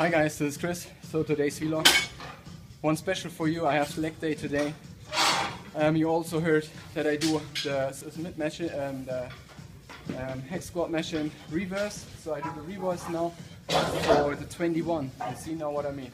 Hi guys, this is Chris. So today's vlog, one special for you. I have leg day today. You also heard that I do the Smith machine and the hex squat machine reverse. So I do the reverse now for the 21. You see now what I mean.